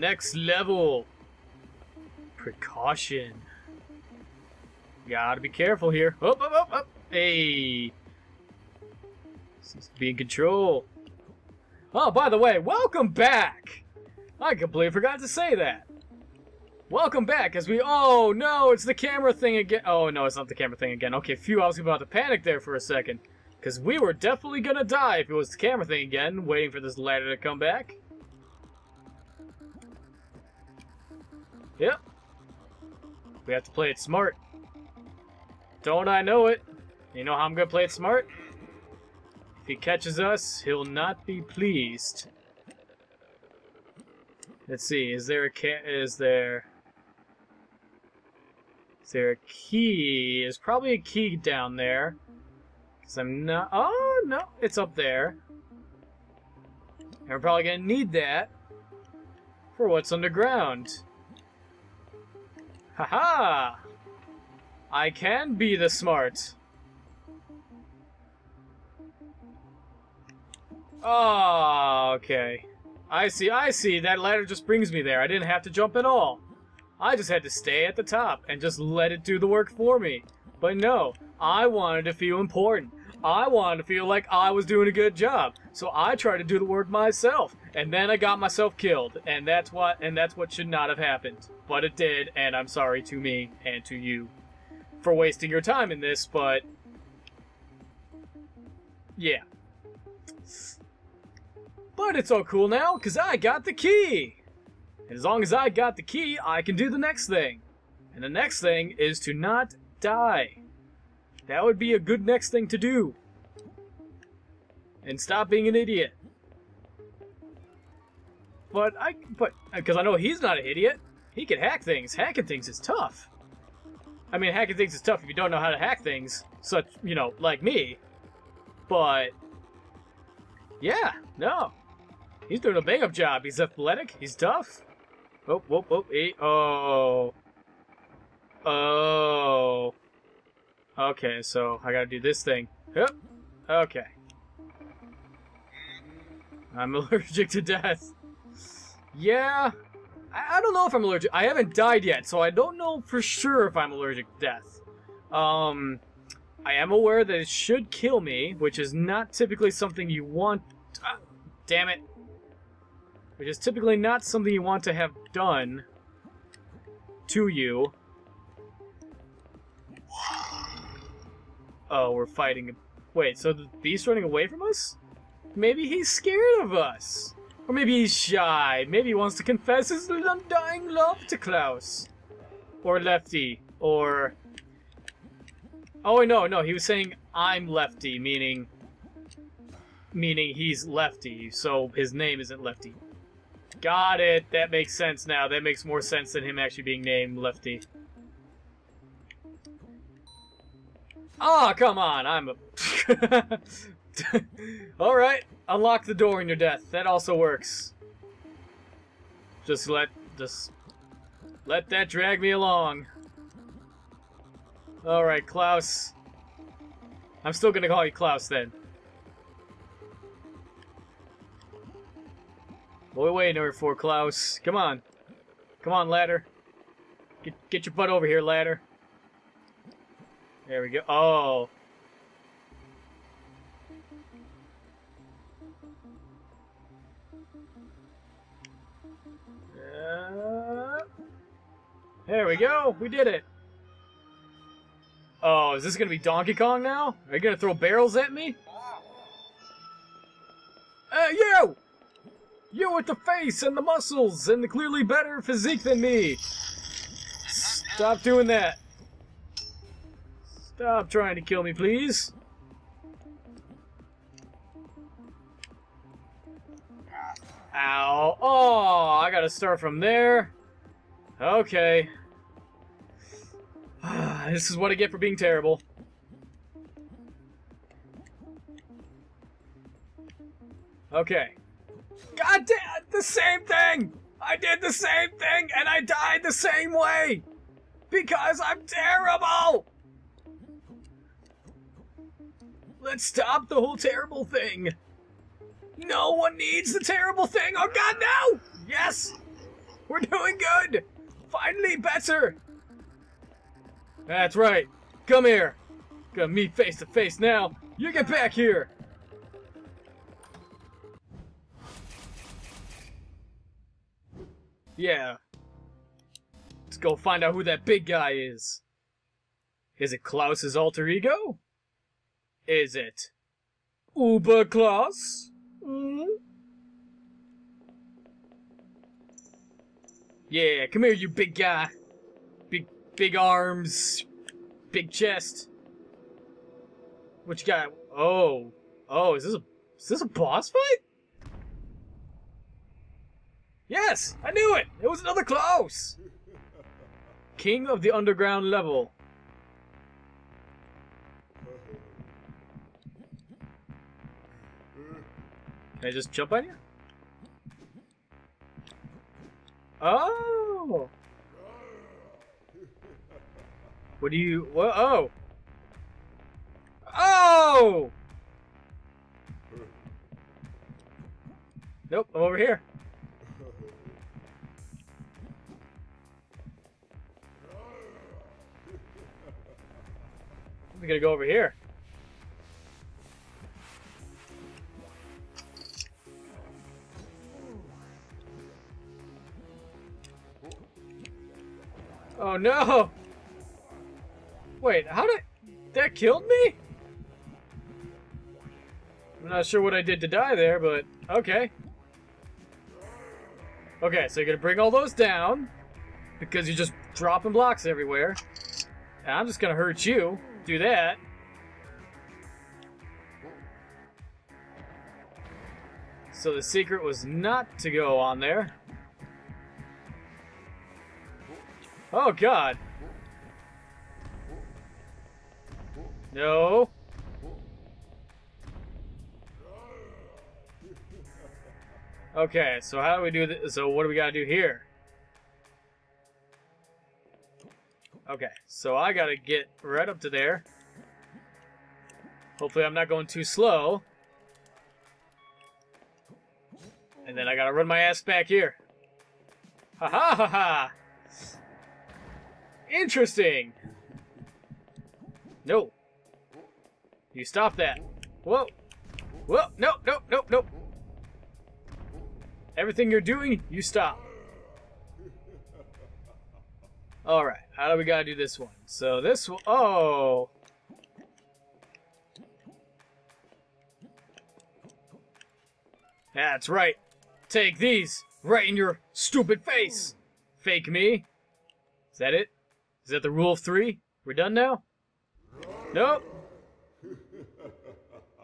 next level. Precaution. Gotta be careful here. Oh, oh, oh, oh. Hey. Seems to be in control. Oh, by the way, welcome back. I completely forgot to say that. Welcome back as we... Oh, no, it's the camera thing again. Oh, no, it's not the camera thing again. Okay, phew, I was about to panic there for a second. Because we were definitely going to die if it was the camera thing again, waiting for this ladder to come back. Yep. We have to play it smart. Don't I know it? You know how I'm going to play it smart? If he catches us, he'll not be pleased. Let's see, is there a key? There's probably a key down there. Oh, no, it's up there. And we're probably gonna need that for what's underground. Haha! I can be the smart. Oh, okay. I see. That ladder just brings me there. I didn't have to jump at all. I just had to stay at the top and just let it do the work for me. But no, I wanted to feel important. I wanted to feel like I was doing a good job. So I tried to do the work myself, and then I got myself killed. And that's what should not have happened. But it did, and I'm sorry to me and to you for wasting your time in this, but yeah. But it's all cool now, because I got the key. And as long as I got the key, I can do the next thing. And the next thing is to not die. That would be a good next thing to do. And stop being an idiot. Because I know he's not an idiot. He can hack things. Hacking things is tough. I mean, hacking things is tough if you don't know how to hack things, such, you know, like me. But, yeah, no. He's doing a bang-up job. He's athletic. He's tough. Oh, whoop, whoop, oh. Oh. Okay, so I gotta do this thing. Yep. Okay. I'm allergic to death. Yeah. I don't know if I'm allergic. I haven't died yet, so I don't know for sure if I'm allergic to death. I am aware that it should kill me, which is not typically something you want. Damn it. Which is typically not something you want to have done to you. Oh, we're fighting. Wait, so the beast running away from us? Maybe he's scared of us. Or maybe he's shy. Maybe he wants to confess his undying love to Klaus. Or Lefty. Or... Oh, no, no. He was saying, I'm Lefty, meaning he's Lefty, so his name isn't Lefty. Got it. That makes sense now. That makes more sense than him actually being named Lefty. Ah, oh, come on, I'm a... Alright, unlock the door in your death. That also works. Just let that drag me along. Alright, Klaus. I'm still gonna call you Klaus, then. What are we waiting over for, Klaus? Come on. Come on, ladder. Get your butt over here, ladder. There we go. Oh. There we go. We did it. Oh, is this going to be Donkey Kong now? Are you going to throw barrels at me? Hey, you! You with the face and the muscles and the clearly better physique than me. Stop doing that. Stop trying to kill me, please. Ow. Oh, I gotta start from there. Okay. This is what I get for being terrible. Okay. God damn, the same thing! I did the same thing and I died the same way! Because I'm terrible! Let's stop the whole terrible thing. No one needs the terrible thing. Oh, God, no! Yes! We're doing good! Finally better! That's right. Come here. Gonna meet face to face now. You get back here! Yeah. Let's go find out who that big guy is. Is it Klaus's alter ego? Is it Uber Klaus? Yeah, come here, you big guy. Big arms, big chest. What you got? Oh, is this a boss fight? Yes, I knew it. It was another Klaus. King of the underground level. Can I just jump on you? Oh! What do you... What? Oh! Oh! Nope, I'm over here. I'm gonna go over here. Oh no! Wait, how did... That killed me? I'm not sure what I did to die there, but... Okay. Okay, so you're gonna bring all those down. Because you're just dropping blocks everywhere. And I'm just gonna hurt you. Do that. So the secret was not to go on there. Oh god. No. Okay, so how do we do this? So what do we gotta do here? Okay, so I gotta get right up to there. Hopefully I'm not going too slow. And then I gotta run my ass back here. Ha ha ha ha! Interesting. No. You stop that. Whoa. Whoa. No, no, no, no. Everything you're doing, you stop. Alright. How do we gotta do this one? So this one. Oh. That's right. Take these right in your stupid face. Fake me. Is that it? Is that the rule of three? We're done now? Nope.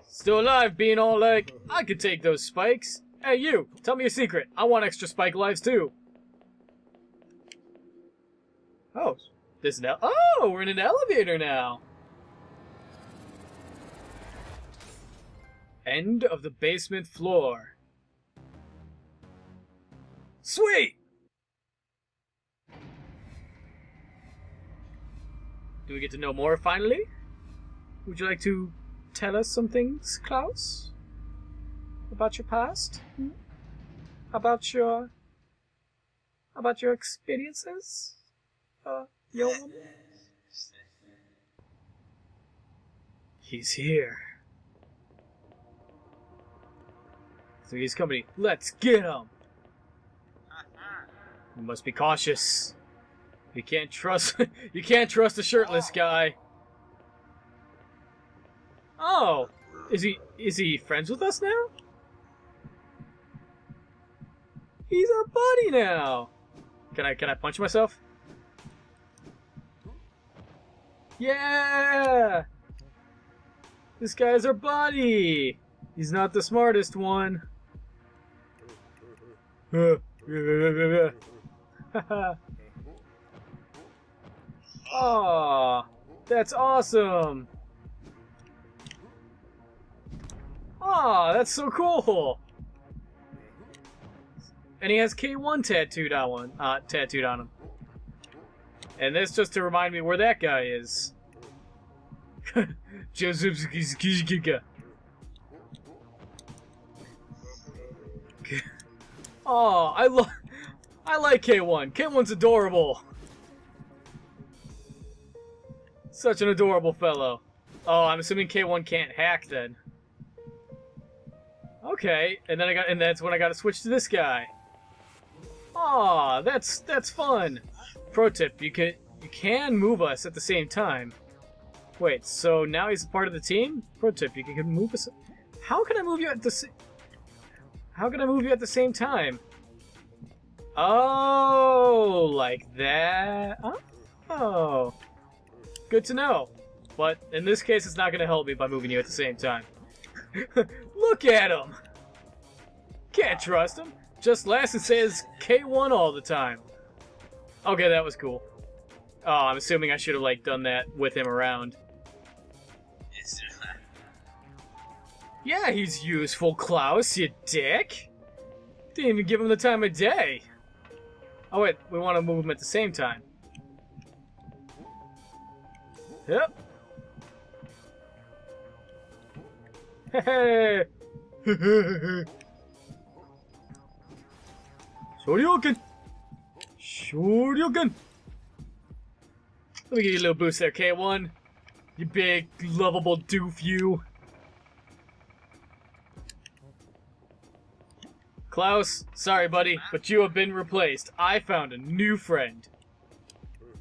Still alive, being all like, I could take those spikes. Hey, you, tell me a secret. I want extra spike lives, too. Oh, this now. Oh, we're in an elevator now. End of the basement floor. Sweet! Do we get to know more finally? Would you like to tell us some things, Klaus? About your past? Hmm? About your experiences? Your ones? He's here. So he's coming. Let's get him! We must be cautious. You can't trust. You can't trust the shirtless guy. Oh, is he friends with us now? He's our buddy now. Can I punch myself? Yeah. This guy's our buddy. He's not the smartest one. Aw, that's awesome. Aw, that's so cool. And he has K1 tattooed on him. And that's just to remind me where that guy is. Aw, I love. I like K1. K1's adorable. Such an adorable fellow. Oh, I'm assuming K1 can't hack then. Okay, and then that's when I got to switch to this guy. Aw, that's fun. Pro tip: you can move us at the same time. Wait, so now he's a part of the team? Pro tip: you can move us. How can I move you at the same? How can I move you at the same time? Oh, like that. Oh, good to know. But in this case, it's not going to help me by moving you at the same time. Look at him! Can't trust him. Just laughs and says K1 all the time. Okay, that was cool. Oh, I'm assuming I should have, like, done that with him around. Yeah, he's useful, Klaus, you dick! Didn't even give him the time of day. Oh, wait, we want to move him at the same time. Yep. Hey! Shoryuken! Shoryuken! Let me give you a little boost there, K1. You big, lovable doof, you. Klaus, sorry, buddy, but you have been replaced. I found a new friend.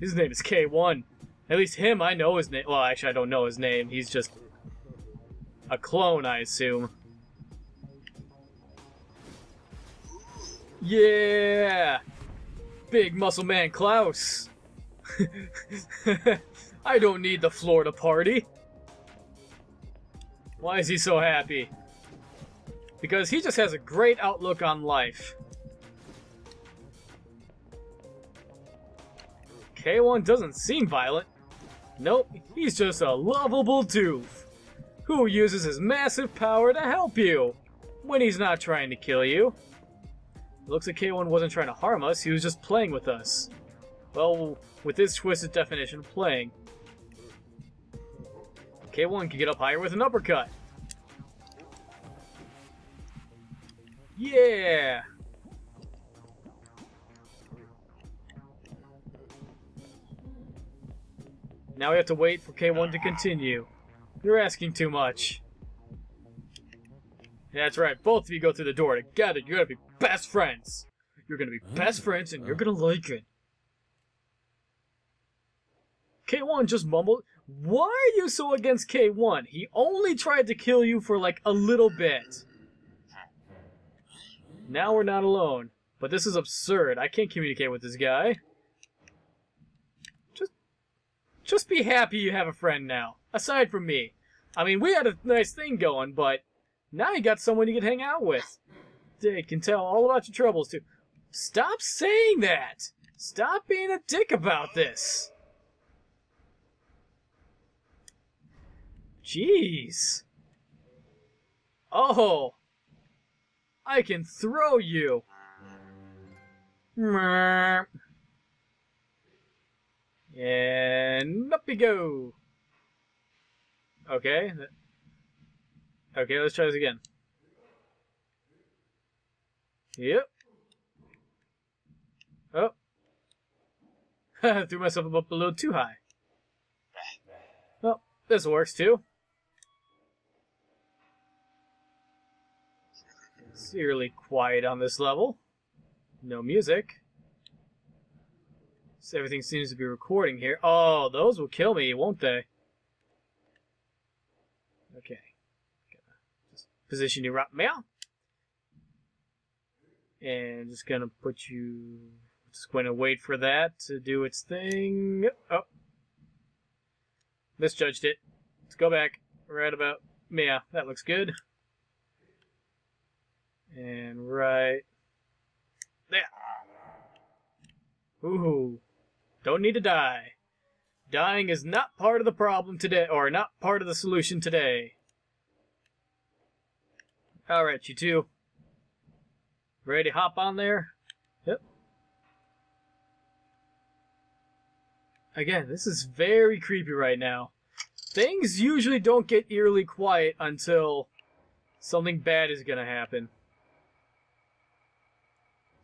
His name is K1. At least him, I know his name. Well, actually, I don't know his name. He's just a clone, I assume. Yeah! Big muscle man Klaus! I don't need the Florida party! Why is he so happy? Because he just has a great outlook on life. K1 doesn't seem violent. Nope, he's just a lovable doof who uses his massive power to help you when he's not trying to kill you. Looks like K1 wasn't trying to harm us, he was just playing with us. Well, with this twisted definition of playing. K1 can get up higher with an uppercut. Yeah! Now we have to wait for K1 to continue. You're asking too much. That's right, both of you go through the door together. You're gonna be best friends. You're gonna be best friends and you're gonna like it. K1 just mumbled, "Why are you so against K1? He only tried to kill you for like a little bit." Now we're not alone. But this is absurd. I can't communicate with this guy. Just be happy you have a friend now. Aside from me. I mean, we had a nice thing going, but now you got someone you can hang out with. They can tell all about your troubles, too. Stop saying that! Stop being a dick about this! Jeez. Oh! I can throw you! And up you go! Okay. Okay, let's try this again. Yep. Oh. I threw myself up a little too high. Well, this works too. It's eerily quiet on this level. No music. So everything seems to be recording here. Oh, those will kill me, won't they? Okay. Just position you right now. And just gonna put you. Just gonna wait for that to do its thing. Oh. Misjudged it. Let's go back. Right about. Yeah, that looks good. And right there. Ooh. Don't need to die. Dying is not part of the problem today, or not part of the solution today. Alright, you two. Ready to hop on there? Yep. Again, this is very creepy right now. Things usually don't get eerily quiet until something bad is gonna happen.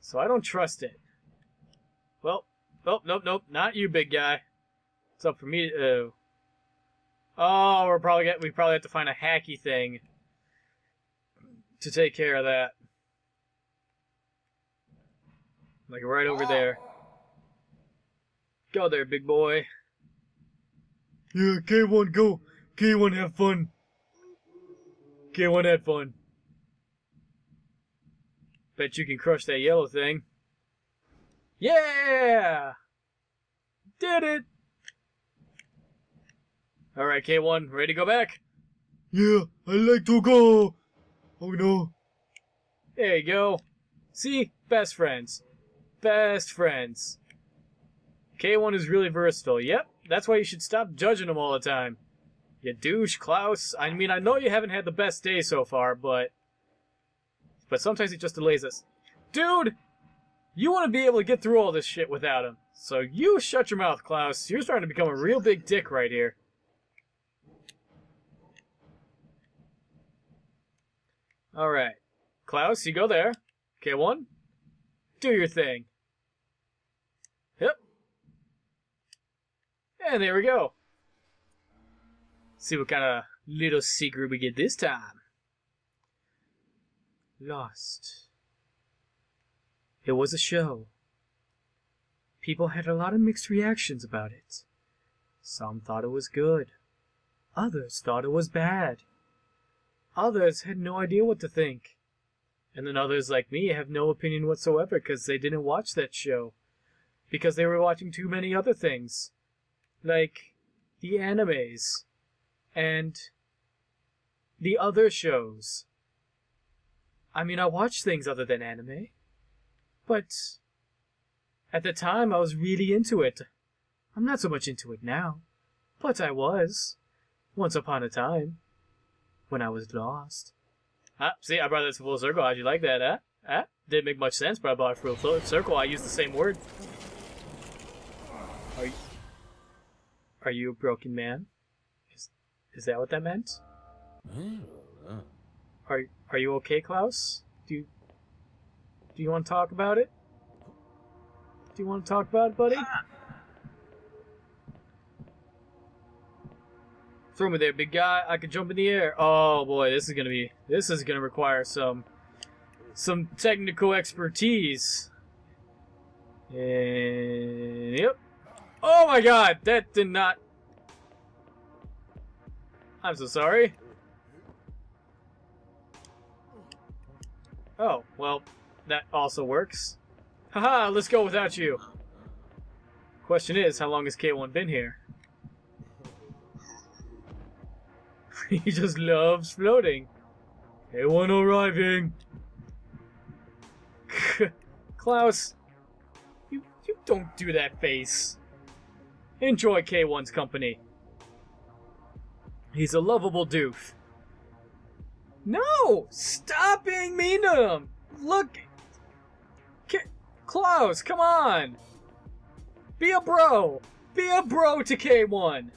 So I don't trust it. Well, oh, nope, not you, big guy. It's up for me to... Oh, we probably have to find a hacky thing to take care of that. Like right over there. Go there, big boy. Yeah, K1, go. K1, have fun. K1 had fun. Bet you can crush that yellow thing. Yeah! Did it! Alright, K1, ready to go back? Yeah, I like to go! Oh no. There you go. See? Best friends. Best friends. K1 is really versatile. Yep, that's why you should stop judging him all the time. You douche, Klaus. I mean, I know you haven't had the best day so far, but sometimes it just delays us. Dude! You want to be able to get through all this shit without him. So you shut your mouth, Klaus. You're starting to become a real big dick right here. Alright. Klaus, you go there. K1. Do your thing. Yep. And there we go. See what kind of little secret we get this time. Lost. It was a show. People had a lot of mixed reactions about it. Some thought it was good. Others thought it was bad. Others had no idea what to think. And then others like me have no opinion whatsoever because they didn't watch that show. Because they were watching too many other things. Like the animes. And the other shows. I mean, I watch things other than anime, but at the time I was really into it. I'm not so much into it now, but I was once upon a time when I was lost. Ah, see, I brought this full circle. How'd you like that, huh? Ah, didn't make much sense, but I brought it full circle. I used the same word. Are you a broken man? Is that what that meant? Are you okay, Klaus? Do you want to talk about it? Do you want to talk about it, buddy? Throw me there, big guy. I can jump in the air. Oh boy, this is gonna require some technical expertise. And yep. Oh my God, that did not. I'm so sorry. Oh, well, that also works. Haha, let's go without you. Question is, how long has K1 been here? He just loves floating. K1 arriving. Klaus, you don't do that face. Enjoy K1's company. He's a lovable doof. No! Stop being mean to him! Look! Klaus, come on! Be a bro! Be a bro to K1!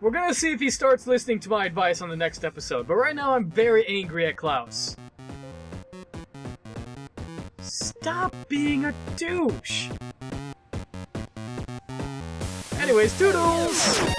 We're gonna see if he starts listening to my advice on the next episode, but right now I'm very angry at Klaus. Stop being a douche! Anyways, toodles!